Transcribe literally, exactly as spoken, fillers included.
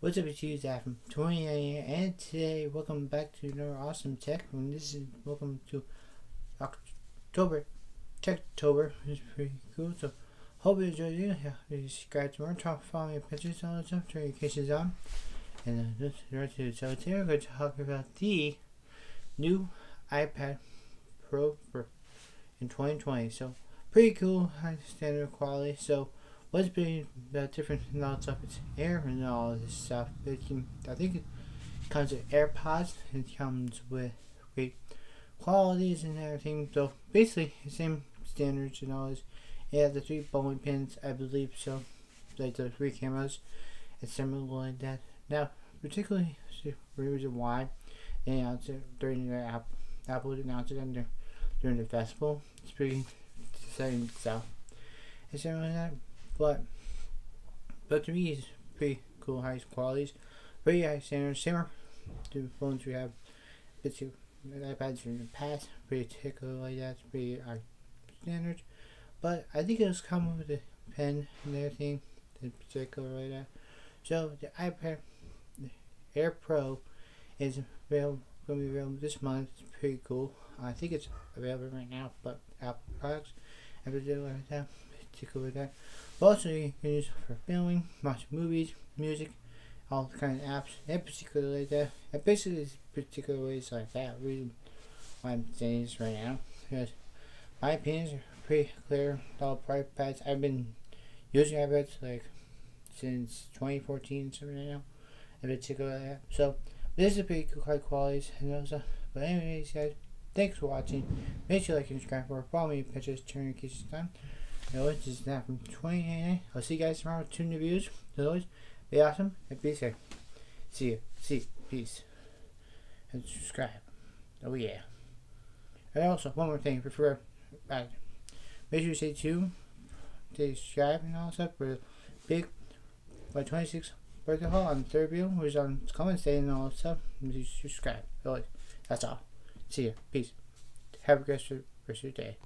What's up, it's you, Zach from twenty A M, and today, welcome back to another awesome tech. And this is welcome to October, Techtober. It's pretty cool. So, hope you enjoyed it. Yeah, subscribe to more. Top, follow me, Pinterest, all that stuff. Turn your cases on, and uh, this is right to. So today we're going to talk about the new iPad Pro for in twenty twenty. So pretty cool, high standard quality. So what's been that different and all stuff? It's air and all this stuff. It can, I think it comes with AirPods. It comes with great qualities and everything. So basically, the same standards and all this. It has the three bowling pins, I believe. So like the three cameras, it's similar like that. Now, particularly the reason why they announced it during their app, Apple announced it under during the festival. It's pretty exciting stuff. It's similar like that. But, but to me, it's pretty cool, high qualities, pretty high standards, similar to phones we have, bits of iPads from the past, pretty particular like that, pretty high standards. But I think it was coming with a pen and everything, in particular like that. So the iPad the Air Pro is available, going to be available this month. It's pretty cool. I think it's available right now, but Apple products, and particular like that. Particular that, but also you can use it for filming, watch movies, music, all kinds of apps, and particularly like that. And basically, it's particular ways like that. Reason why I'm saying this right now, because my opinions are pretty clear. All private pads. I've been using iPads like since twenty fourteen, something right now, in particular like that. So this is pretty cool, high qualities and all stuff. But anyways, guys, thanks for watching. Make sure you like and subscribe or follow me on Pinterest. Turn your cases on. As always, this is Zach from twenty A M. I'll see you guys tomorrow with two new videos. As always, be awesome and be safe. See you. See you. Peace. And subscribe. Oh, yeah. And also, one more thing before I make sure you stay tuned. Stay subscribed and all stuff for the big, my twenty-sixth birthday haul on the third video, which is on Wednesday and all stuff. And please subscribe. As always, that's all. See you. Peace. Have a great rest of your day.